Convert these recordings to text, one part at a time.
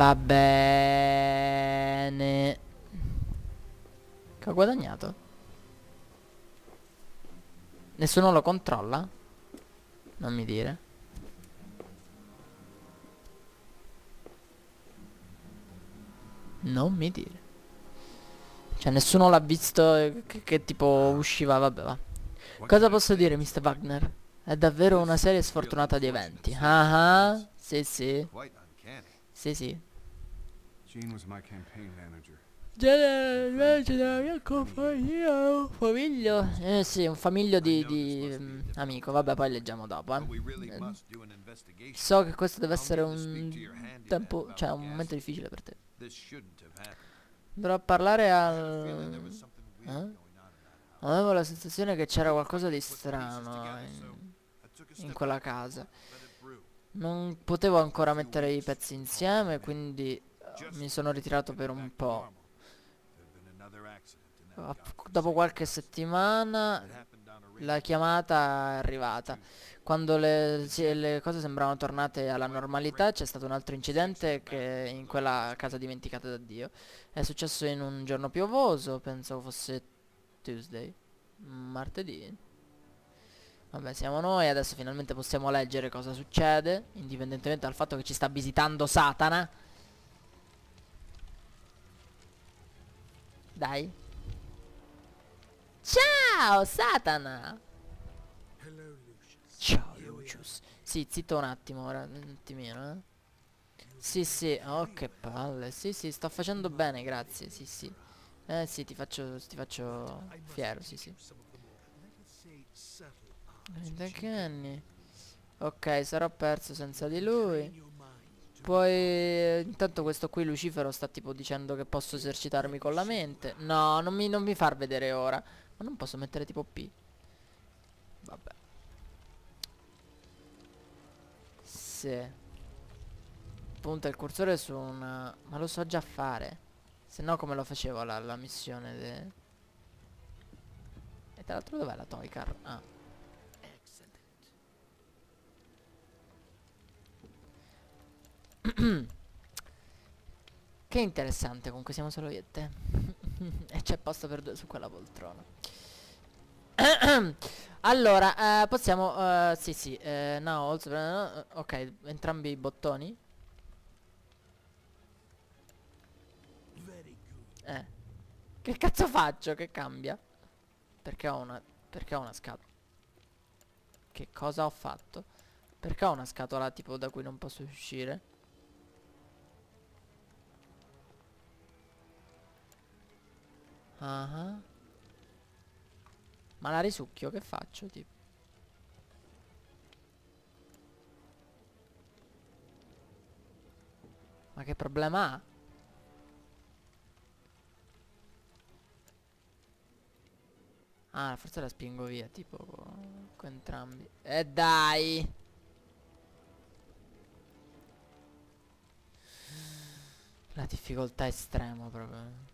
Va bene. Che ho guadagnato? Nessuno lo controlla? Non mi dire. Non mi dire. Cioè nessuno l'ha visto che tipo usciva. Vabbè va. Cosa posso dire, Mr. Wagner? È davvero una serie sfortunata di eventi. Ah ah. Sì sì. Sì sì. Gene was my campaign manager. Gene della mia compagnia. Un famiglio. Sì, un famiglio di amico. Vabbè, poi leggiamo dopo. So che questo deve essere un tempo, cioè un momento difficile per te. Dovrò parlare al... Avevo la sensazione che c'era qualcosa di strano in quella casa. Non potevo ancora mettere i pezzi insieme, quindi mi sono ritirato per un po'. Dopo qualche settimana la chiamata è arrivata. Quando le cose sembravano tornate alla normalità, c'è stato un altro incidente che in quella casa dimenticata da Dio. È successo in un giorno piovoso, penso fosse Tuesday, martedì. Vabbè, siamo noi, adesso finalmente possiamo leggere cosa succede, indipendentemente dal fatto che ci sta visitando Satana. Dai. Ciao, Satana! Ciao, Lucius. Sì, zitto un attimo, ora, un attimino, Sì, sì, oh che palle. Sì, sì, sto facendo bene, grazie, sì, sì. Sì, ti faccio fiero, sì, sì. Ok, sarò perso senza di lui. Poi intanto questo qui Lucifero sta tipo dicendo che posso esercitarmi con la mente. No, non mi far vedere ora. Ma non posso mettere tipo P. Vabbè. Sì. Punta il cursore su una... Ma lo so già fare. Se no come lo facevo la missione de... E tra l'altro dov'è la Toy Car? Ah. Che interessante, comunque siamo solo io e te. E c'è posto per due su quella poltrona. Allora, possiamo... sì, sì. No, also, ok, entrambi i bottoni. Che cazzo faccio? Che cambia? Perché ho una scatola? Che cosa ho fatto? Perché ho una scatola tipo da cui non posso uscire? Ma la risucchio, che faccio tipo? Ma che problema ha? Ah, forse la spingo via tipo con entrambi. Dai! La difficoltà è estrema proprio.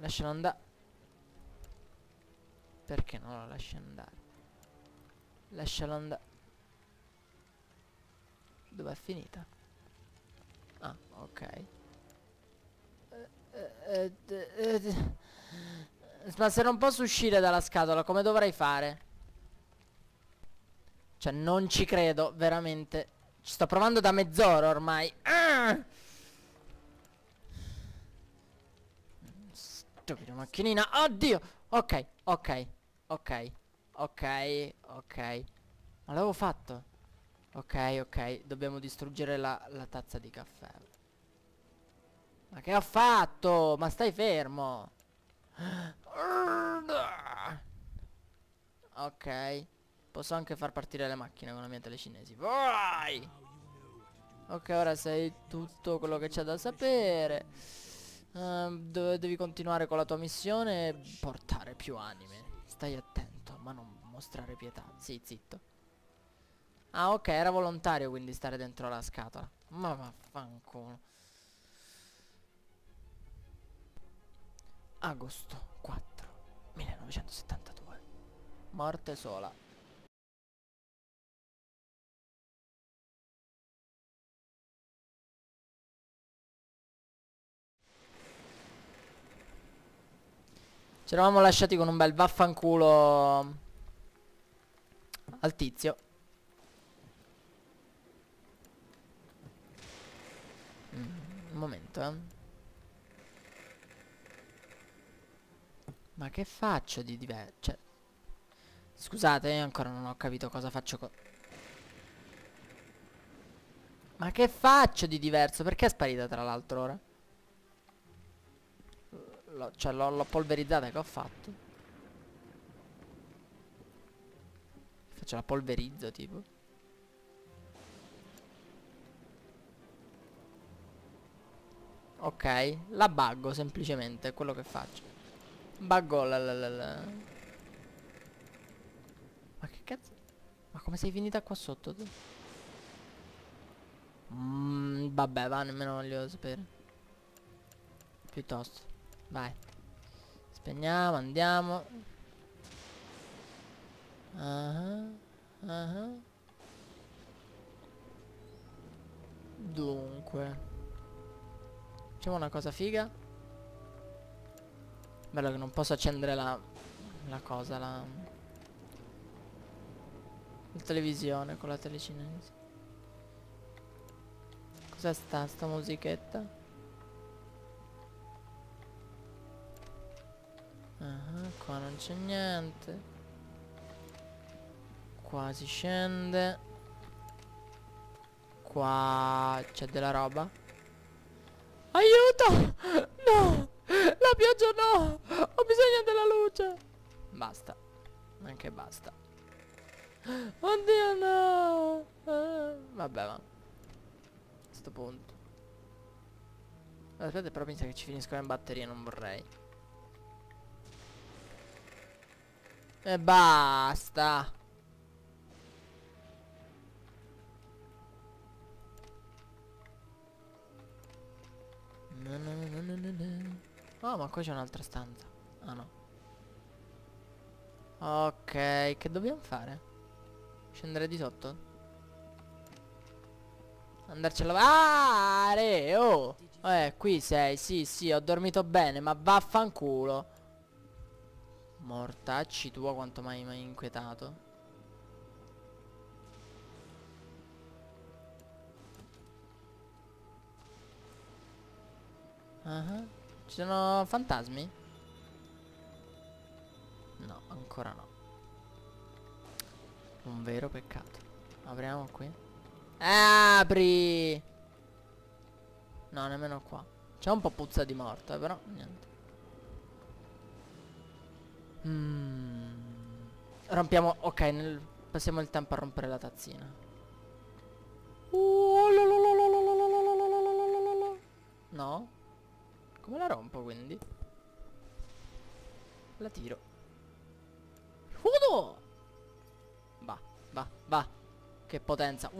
Lascialo andare. Perché non lo lasci andare? Lascialo andare. Dov'è finita? Ah, ok. Ma se non posso uscire dalla scatola, come dovrei fare? Cioè, non ci credo, veramente. Ci sto provando da mezz'ora ormai. Stupido macchinina. Oddio. Ok, ok, ok, ok, ok. Ma l'avevo fatto. Ok, ok. Dobbiamo distruggere la tazza di caffè. Ma che ho fatto? Ma stai fermo. Ok. Posso anche far partire le macchine con la mia telecinesi. Vai. Ok, ora sai tutto quello che c'è da sapere. Devi continuare con la tua missione e portare più anime. Stai attento, ma non mostrare pietà. Sì, zitto. Ah, ok, era volontario quindi stare dentro la scatola. Ma vaffanculo. Agosto 4, 1972. Morte sola. Ci eravamo lasciati con un bel vaffanculo al tizio. Un momento, Ma che faccio di diverso? Cioè, scusate, io ancora non ho capito cosa faccio con... Ma che faccio di diverso? Perché è sparita tra l'altro ora? Cioè l'ho polverizzata, che ho fatto? Faccio la polverizzo tipo. Ok, la buggo semplicemente, è quello che faccio. Buggo la. Ma che cazzo? Ma come sei finita qua sotto tu? Vabbè, va, nemmeno voglio sapere. Piuttosto. Vai. Spegniamo, andiamo. Dunque, facciamo una cosa figa. Bello che non posso accendere la televisione con la telecinesi. Cos'è sta musichetta? Qua non c'è niente. Qua si scende. Qua c'è della roba. Aiuto! No! La pioggia no! Ho bisogno della luce! Basta. Anche basta. Oddio no! Vabbè va. Punto. Aspetta, però pensa che ci finiscono in batteria, non vorrei. E basta. Oh, ma qua c'è un'altra stanza. Ah no. Ok, che dobbiamo fare? Scendere di sotto? Andarci a lavare. Oh, qui sei. Sì, ho dormito bene, ma vaffanculo. Mortacci tua, quanto mai mi hai inquietato. Ci sono fantasmi? No, ancora no. Un vero peccato. Apriamo qui. Apri! No, nemmeno qua. C'è un po' puzza di morto, però niente. Rompiamo. Ok, passiamo il tempo a rompere la tazzina. No? Come la rompo quindi? La tiro. Uno! Va. Che potenza.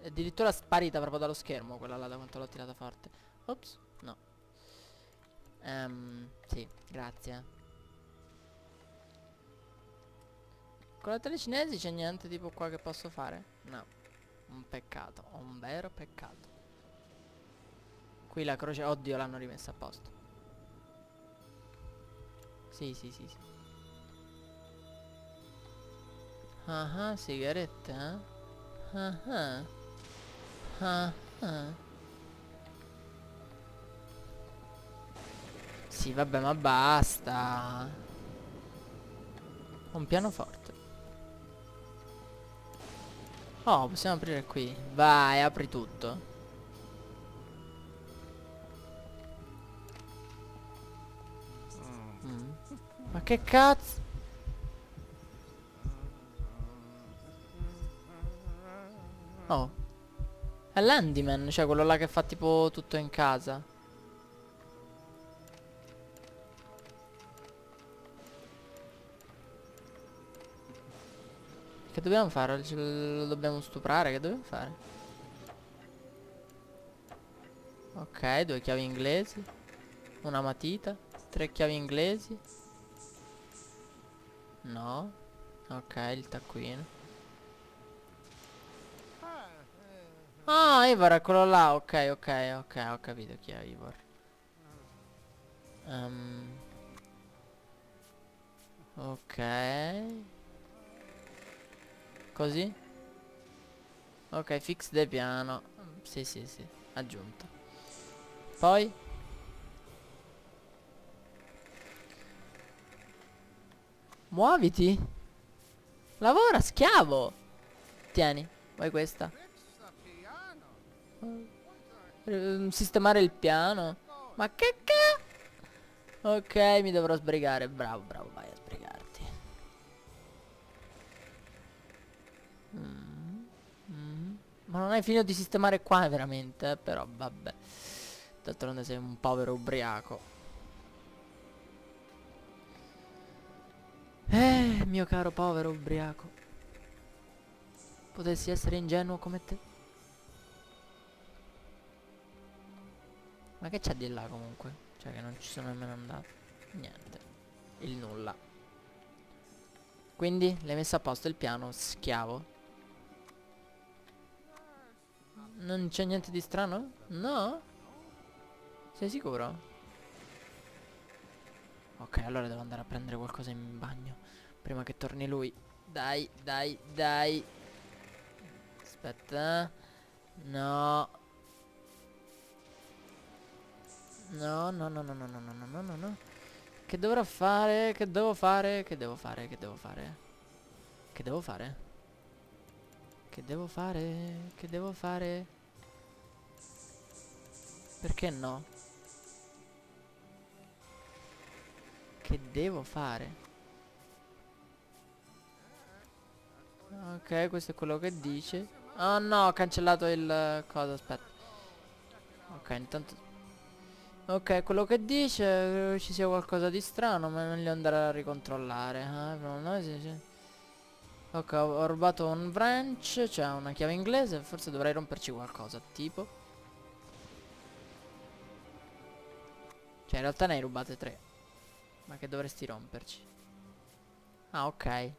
È addirittura sparita proprio dallo schermo quella là, da quanto l'ho tirata forte. Ops. No. Sì, grazie. Con la telecinesi c'è niente tipo qua che posso fare? No. Un peccato. Un vero peccato. Qui la croce. Oddio, l'hanno rimessa a posto. Sì. Sigarette, eh? Sì, vabbè, ma basta. Un pianoforte. Oh, possiamo aprire qui. Vai, apri tutto. Ma che cazzo? Oh, è l'handyman, cioè quello là che fa tipo tutto in casa. Che dobbiamo fare? Lo dobbiamo stuprare? Che dobbiamo fare? Ok, 2 chiavi inglesi, una matita, 3 chiavi inglesi. No. Ok, il taccuino. Ah, Ivor è quello là, ok, ho capito chi è Ivor. Ok. Così? Ok, fix de piano. Sì, sì, sì. Aggiunto. Poi? Muoviti. Lavora, schiavo. Tieni, vuoi questa? Sistemare il piano. Ma che ca... Ok, mi dovrò sbrigare. Bravo, bravo, vai a sbrigarti. Ma non hai finito di sistemare qua veramente, però vabbè. D'altronde sei un povero ubriaco. Mio caro povero ubriaco. Potessi essere ingenuo come te. Ma che c'è di là comunque? Cioè che non ci sono nemmeno andato. Niente. Il nulla. Quindi l'hai messo a posto il piano, schiavo. Non c'è niente di strano? No? Sei sicuro? Ok, allora devo andare a prendere qualcosa in bagno prima che torni lui. Dai, dai, dai. Aspetta. No. No, no, no, no, no, no, no, no, no, no. Che dovrò fare? Che devo fare? Che devo fare? Che devo fare? Che devo fare? Che devo fare? Che devo fare? Perché no? Che devo fare? Ok, questo è quello che dice. Oh no, ho cancellato il cosa, aspetta. Ok, intanto. Ok, quello che dice ci sia qualcosa di strano, ma non li andrà a ricontrollare. Ok, ho rubato un wrench, cioè una chiave inglese, forse dovrei romperci qualcosa, tipo. Cioè in realtà ne hai rubate 3. Ma che dovresti romperci? Ah, ok.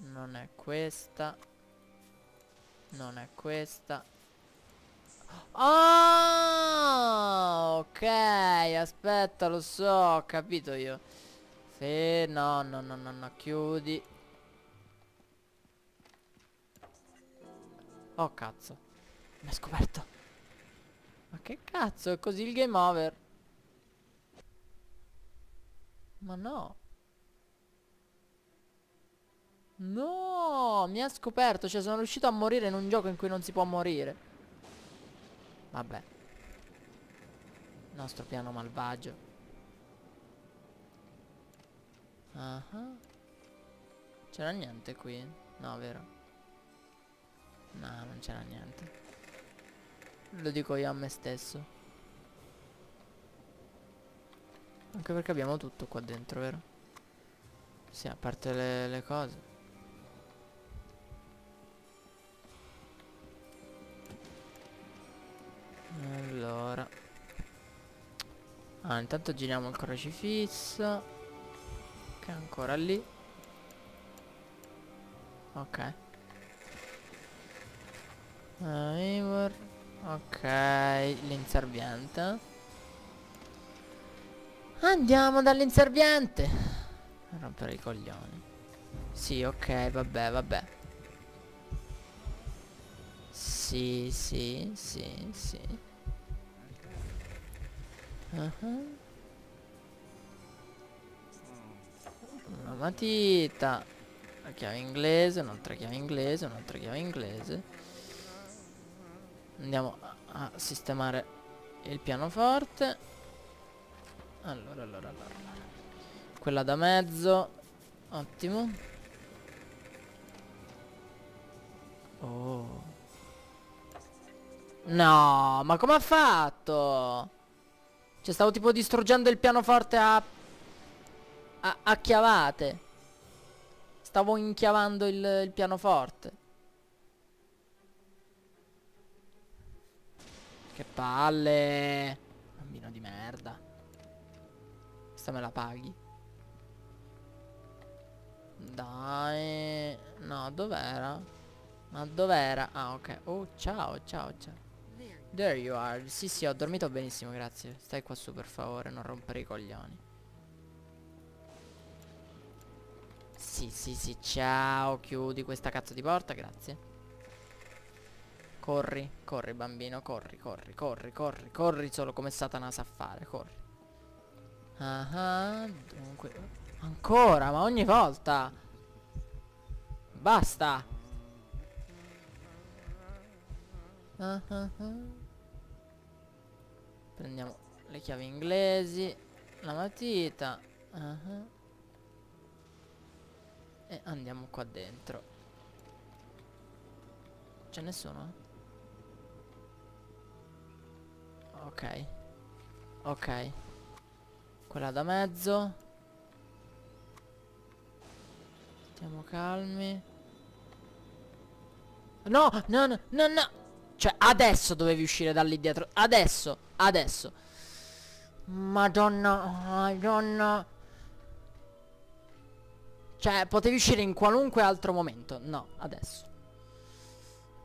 Non è questa. Non è questa. Oh! Ok, aspetta, lo so, ho capito io. Se no, no, no, no, no, chiudi. Oh cazzo, mi ha scoperto. Ma che cazzo, è così il game over? Ma no. No, mi ha scoperto. Cioè sono riuscito a morire in un gioco in cui non si può morire. Vabbè. Nostro piano malvagio. C'era niente qui? No, vero? No, non c'era niente. Lo dico io a me stesso. Anche perché abbiamo tutto qua dentro, vero? Sì, a parte le cose. Allora. Ah, intanto giriamo il crocifisso. Che è ancora lì. Ok. Ivor. Ok, l'inserviente. Andiamo dall'inserviente. Rompere i coglioni. Sì, ok, vabbè, vabbè. Sì, sì, sì, sì. Una matita. Una chiave inglese, un'altra chiave inglese, un'altra chiave inglese. Andiamo a sistemare il pianoforte. Allora. Quella da mezzo. Ottimo. Oh. No, ma come ha fatto? Cioè stavo tipo distruggendo il pianoforte a chiavate. Stavo inchiavando il pianoforte. Che palle. Bambino di merda. Questa me la paghi. Dai. No, dov'era? Ma dov'era? Ah, ok. Oh, ciao, ciao, ciao. There you are. Sì, ho dormito benissimo, grazie. Stai qua su, per favore, non rompere i coglioni. Sì, ciao. Chiudi questa cazzo di porta, grazie. Corri, corri bambino, corri solo come Satana sa fare, corri. Ah, dunque. Ancora, ma ogni volta. Basta. Prendiamo le chiavi inglesi, la matita. E andiamo qua dentro. C'è nessuno? Ok. Ok. Quella da mezzo. Stiamo calmi. No. Cioè adesso dovevi uscire da lì dietro. Adesso. Madonna. Cioè potevi uscire in qualunque altro momento. No, adesso.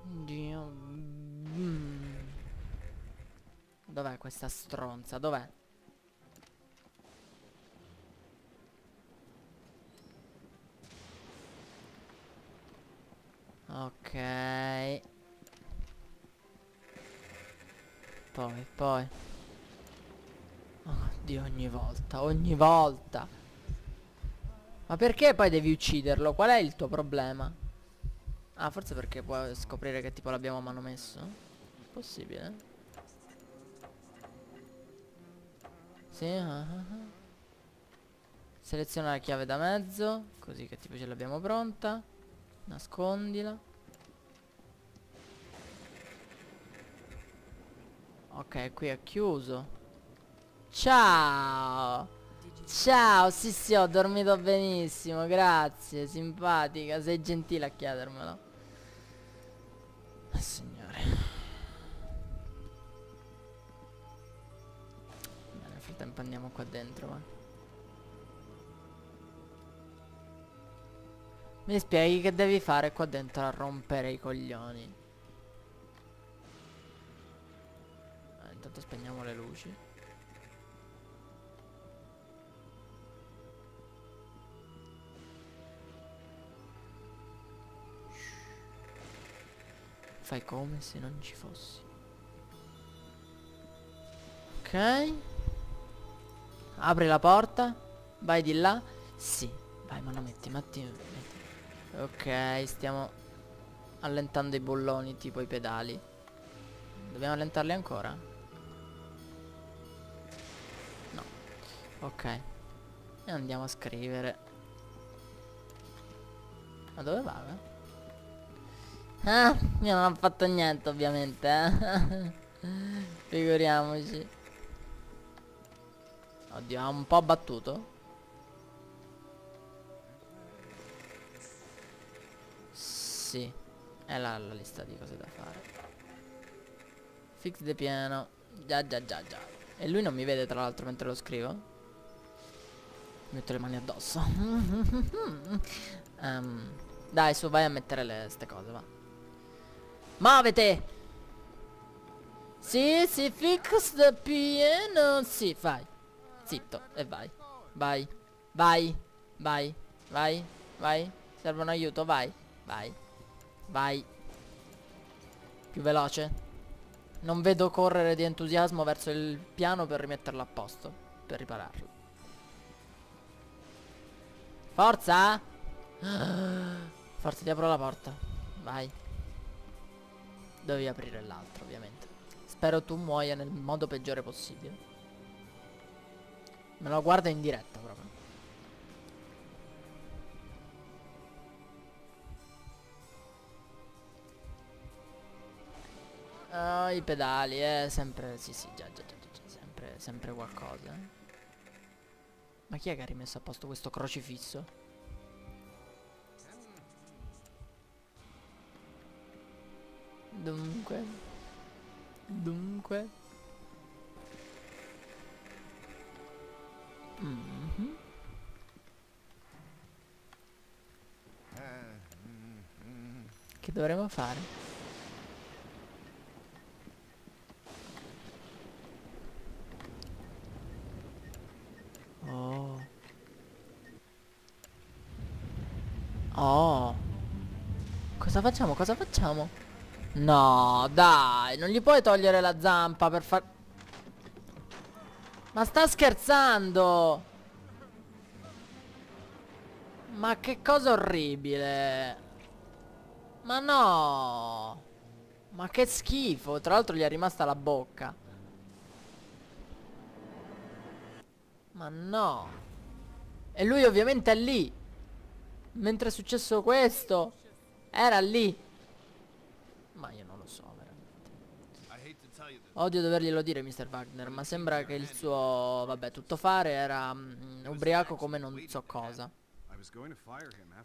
Dio. Dov'è questa stronza? Dov'è? Ok. Poi. Oddio, ogni volta. Ma perché poi devi ucciderlo? Qual è il tuo problema? Ah, forse perché puoi scoprire che tipo l'abbiamo manomesso? Possibile? Sì, Seleziona la chiave da mezzo, così che tipo ce l'abbiamo pronta. Nascondila. Ok, qui è chiuso. Ciao, sì, ho dormito benissimo, grazie, simpatica, sei gentile a chiedermelo. Signore. Beh, nel frattempo andiamo qua dentro, va. Mi spieghi che devi fare qua dentro a rompere i coglioni? Intanto spegniamo le luci. Fai come se non ci fossi. Ok. Apri la porta. Vai di là. Sì. Vai, ma non metti, metti. Ok, stiamo allentando i bolloni, tipo i pedali. Dobbiamo allentarli ancora? Ok. E andiamo a scrivere. Ma dove va? Io non ho fatto niente, ovviamente, Figuriamoci. Oddio, ha un po' battuto. Sì. È là la lista di cose da fare. Fix de piano. Già. E lui non mi vede, tra l'altro, mentre lo scrivo. Metto le mani addosso. Dai, su, vai a mettere ste cose, va. Muovete! Sì, fix the piano. Sì, vai. Zitto e vai. Vai. Serve un aiuto, vai. Più veloce. Non vedo correre di entusiasmo verso il piano per rimetterlo a posto, per ripararlo. Forza! Forza, ti apro la porta. Vai. Devi aprire l'altro, ovviamente. Spero tu muoia nel modo peggiore possibile. Me lo guardo in diretta proprio. Oh, i pedali, sempre. Sì, già. Sempre qualcosa, eh. Ma chi è che ha rimesso a posto questo crocifisso? Dunque. Che dovremmo fare? Oh. Cosa facciamo? Cosa facciamo? No, dai. Non gli puoi togliere la zampa per far... Ma sta scherzando. Ma che cosa orribile. Ma no. Ma che schifo. Tra l'altro gli è rimasta la bocca. Ma no. E lui ovviamente è lì. Mentre è successo questo, era lì. Ma io non lo so veramente. Odio doverglielo dire, Mr. Wagner, ma sembra che il suo... vabbè, tuttofare era ubriaco come non so cosa.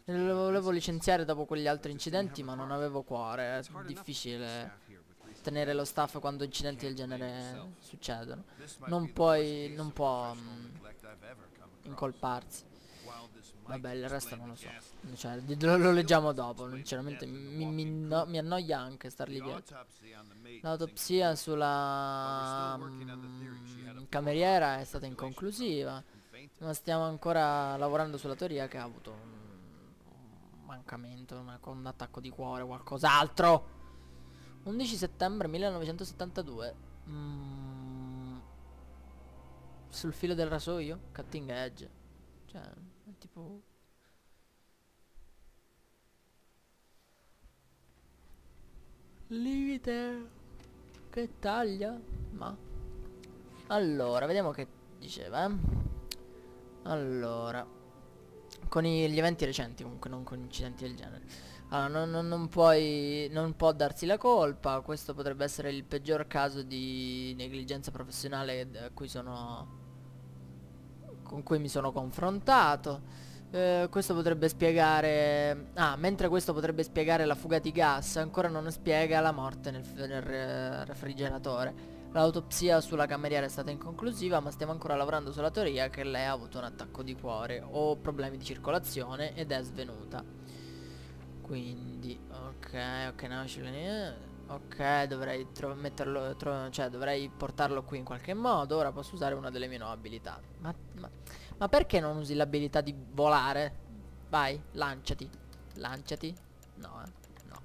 Lo volevo licenziare dopo quegli altri incidenti, ma non avevo cuore. È difficile tenere lo staff quando incidenti del genere succedono. Non può incolparsi. Vabbè, il resto non lo so, cioè, lo leggiamo dopo. Sinceramente mi annoia anche star lì dietro. L'autopsia sulla cameriera è stata inconclusiva, ma stiamo ancora lavorando sulla teoria che ha avuto un mancamento, un attacco di cuore o qualcos'altro. 11 settembre 1972. Sul filo del rasoio? Cutting edge. Cioè, è tipo... limite. Che taglia? Ma... allora, vediamo che diceva, eh. Allora, con gli eventi recenti comunque, non con incidenti del genere. Allora, non può darsi la colpa. Questo potrebbe essere il peggior caso di negligenza professionale a cui con cui mi sono confrontato. Questo potrebbe spiegare... ah, mentre questo potrebbe spiegare la fuga di gas, ancora non spiega la morte nel refrigeratore. L'autopsia sulla cameriera è stata inconclusiva, ma stiamo ancora lavorando sulla teoria che lei ha avuto un attacco di cuore o problemi di circolazione ed è svenuta. Quindi, ok, ok, dovrei metterlo, cioè dovrei portarlo qui in qualche modo. Ora posso usare una delle mie nuove abilità. Ma perché non usi l'abilità di volare? Vai, lanciati. Lanciati? No, no.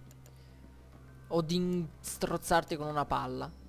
O di strozzarti con una palla.